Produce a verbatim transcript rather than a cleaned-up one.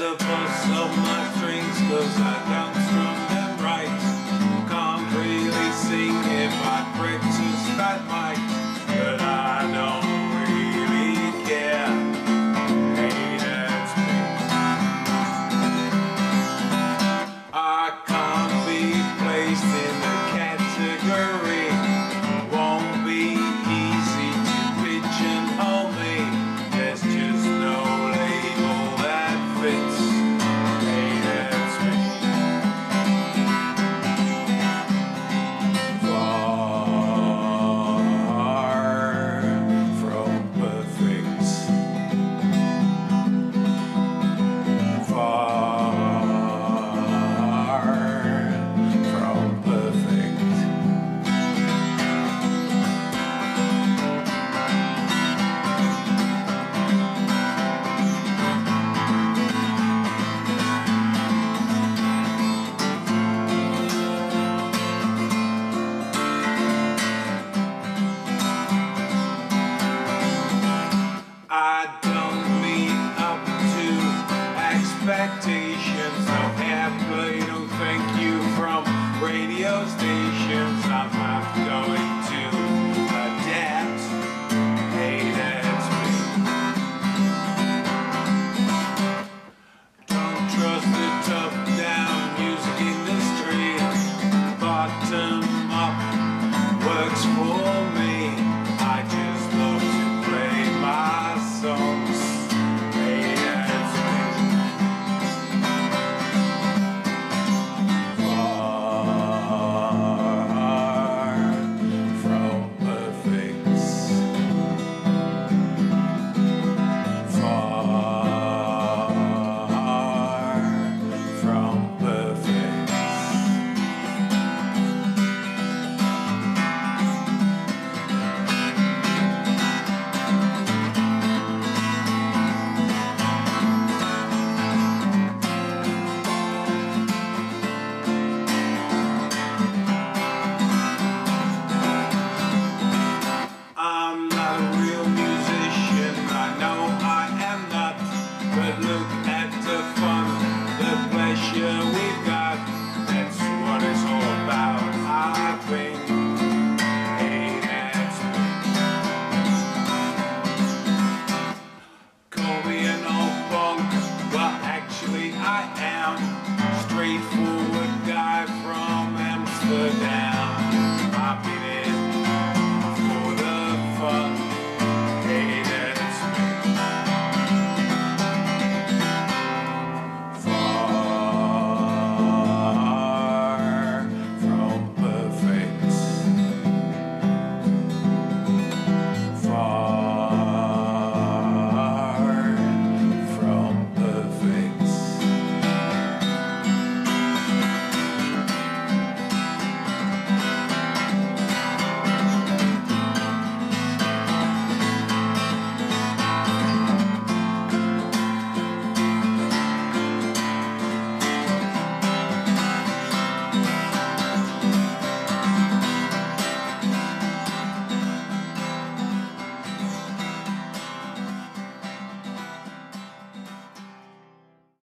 as a bus of my strings, cause I got